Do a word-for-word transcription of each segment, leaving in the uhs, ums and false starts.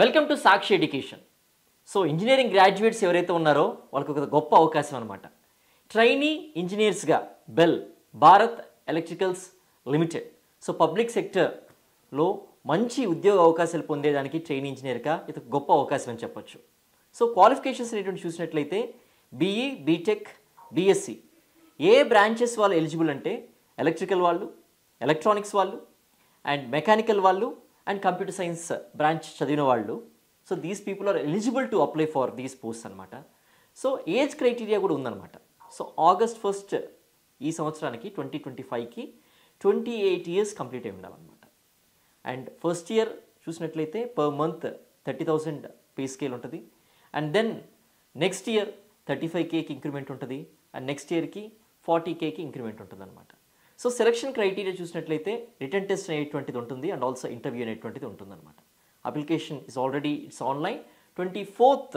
Welcome to Sakshi Education. So, engineering graduates evarayithe unnaro valaku oka goppa avakasham anamata. Trainee engineers ga Bell Bharat Electricals Limited. So, public sector lo manchi udyoga avakasalu pondedaniki trainee engineer ga idu goppa avakasham ani cheppochu. So, qualifications needed chusinattlayite B E, B Tech, B S C. ఏ branches వాళ్ళు eligible అంటే electrical వాళ్ళు, electronics వాళ్ళు and mechanical వాళ్ళు and computer science branch చదివిన వాళ్ళు. So these people are eligible to apply for these post అనమాట. So age criteria కూడా ఉందన్నమాట. సో ఆగస్ట్ ఫస్ట్ ఈ సంవత్సరానికి ట్వంటీ ట్వంటీ ఫైవ్కి ట్వంటీ ఎయిట్ ఇయర్స్ కంప్లీట్ అయి ఉండాలన్నమాట. అండ్ ఫస్ట్ ఇయర్ చూసినట్లయితే per month thirty thousand pay scale ఉంటుంది. And then next year thirty five కేకి increment ఉంటుంది. అండ్ నెక్స్ట్ ఇయర్కి ఫార్టీ కేకి ఇంక్రిమెంట్ ఉంటుందన్నమాట. సో సెలక్షన్ క్రైటీరియా చూసినట్లయితే రిటర్న్ టెస్ట్ అనేటువంటిది ఉంటుంది అండ్ ఆల్సో ఇంటర్వ్యూ అనేటువంటిది ఉంటుందన్నమాట. Application is already it's online twenty fourth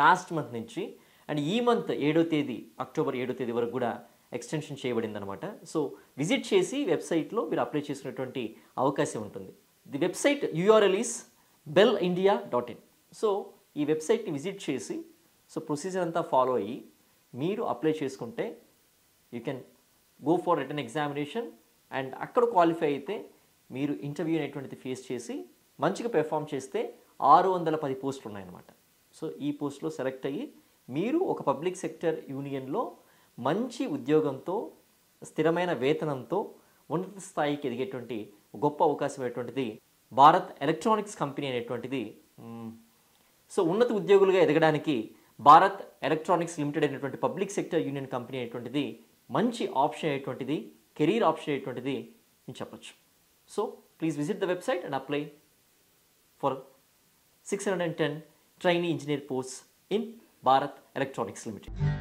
last month నుంచి అండ్ ఈ మంత్ ఏడో తేదీ అక్టోబర్ ఏడో తేదీ వరకు కూడా ఎక్స్టెన్షన్ చేయబడిందనమాట. సో విజిట్ చేసి వెబ్సైట్లో మీరు అప్లై చేసుకునేటువంటి అవకాశం ఉంటుంది. The website URL is BEL India dot in. So ఈ వెబ్సైట్ని విజిట్ చేసి సో ప్రొసీజర్ అంతా ఫాలో అయ్యి మీరు అప్లై చేసుకుంటే you can go for written examination and అక్కడ క్వాలిఫై అయితే మీరు ఇంటర్వ్యూ అనేటువంటిది ఫేస్ చేసి మంచిగా పెర్ఫామ్ చేస్తే ఆరు వందల పది పోస్టులు ఉన్నాయన్నమాట. సో ఈ పోస్ట్లో సెలెక్ట్ అయ్యి మీరు ఒక పబ్లిక్ సెక్టర్ యూనియన్లో మంచి ఉద్యోగంతో స్థిరమైన వేతనంతో ఉన్నత స్థాయికి ఎదిగేటువంటి గొప్ప అవకాశం అనేటువంటిది భారత్ ఎలక్ట్రానిక్స్ కంపెనీ అనేటువంటిది. సో ఉన్నత ఉద్యోగులుగా ఎదగడానికి భారత్ ఎలక్ట్రానిక్స్ లిమిటెడ్ అనేటువంటి పబ్లిక్ సెక్టర్ యూనియన్ కంపెనీ అనేటువంటిది మంచి ఆప్షన్ అనేటువంటిది, కెరీర్ ఆప్షన్ అనేటువంటిది నేను చెప్పచ్చు. So please visit the website and apply for six hundred and ten trainee engineer post in Bharat electronics limited.